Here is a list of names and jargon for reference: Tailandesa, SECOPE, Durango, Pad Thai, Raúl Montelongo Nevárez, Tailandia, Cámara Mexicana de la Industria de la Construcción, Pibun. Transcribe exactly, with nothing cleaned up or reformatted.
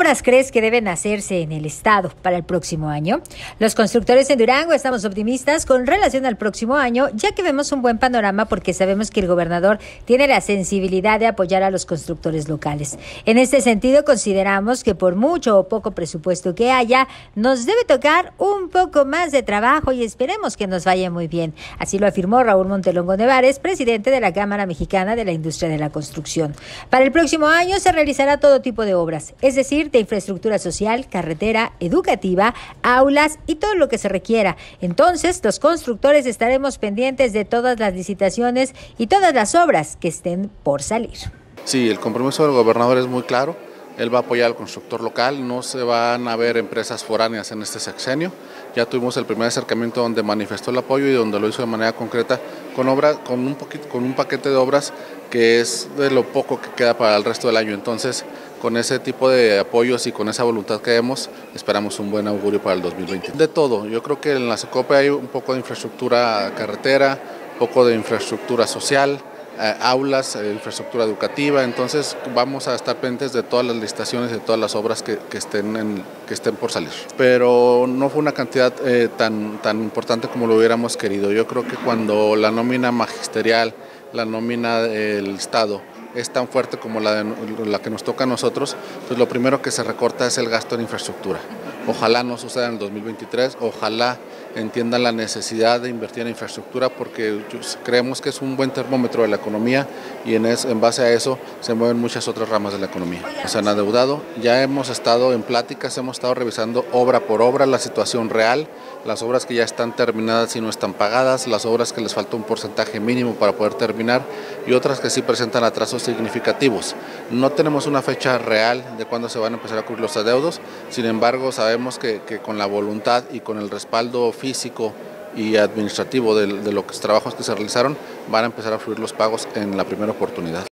obras crees que deben hacerse en el estado para el próximo año? Los constructores en Durango estamos optimistas con relación al próximo año, ya que vemos un buen panorama porque sabemos que el gobernador tiene la sensibilidad de apoyar a los constructores locales. En este sentido, consideramos que por mucho o poco presupuesto que haya, nos debe tocar un poco más de trabajo y esperemos que nos vaya muy bien. Así lo afirmó Raúl Montelongo Nevárez, presidente de la Cámara Mexicana de la Industria de la Construcción. Para el próximo año se realizará todo tipo de obras, es decir, de infraestructura social, carretera, educativa, aulas y todo lo que se requiera. Entonces, los constructores estaremos pendientes de todas las licitaciones y todas las obras que estén por salir. Sí, el compromiso del gobernador es muy claro. Él va a apoyar al constructor local, no se van a ver empresas foráneas en este sexenio. Ya tuvimos el primer acercamiento donde manifestó el apoyo y donde lo hizo de manera concreta con, obra, con, un, poquito, con un paquete de obras que es de lo poco que queda para el resto del año. Entonces, con ese tipo de apoyos y con esa voluntad que vemos, esperamos un buen augurio para el dos mil veinte. De todo, yo creo que en la SECOPE hay un poco de infraestructura carretera, un poco de infraestructura social, aulas, infraestructura educativa. Entonces vamos a estar pendientes de todas las licitaciones, de todas las obras que, que, estén, en, que estén por salir. Pero no fue una cantidad eh, tan, tan importante como lo hubiéramos querido. Yo creo que cuando la nómina magisterial, la nómina del Estado es tan fuerte como la, de, la que nos toca a nosotros, pues lo primero que se recorta es el gasto en infraestructura. Ojalá no suceda en el dos mil veintitrés, ojalá entiendan la necesidad de invertir en infraestructura porque creemos que es un buen termómetro de la economía y en, es, en base a eso se mueven muchas otras ramas de la economía. Se han adeudado, ya hemos estado en pláticas, hemos estado revisando obra por obra la situación real, las obras que ya están terminadas y no están pagadas, las obras que les falta un porcentaje mínimo para poder terminar y otras que sí presentan atrasos significativos. No tenemos una fecha real de cuándo se van a empezar a cubrir los adeudos, sin embargo sabemos que, que con la voluntad y con el respaldo físico y administrativo de, de los trabajos que se realizaron van a empezar a fluir los pagos en la primera oportunidad.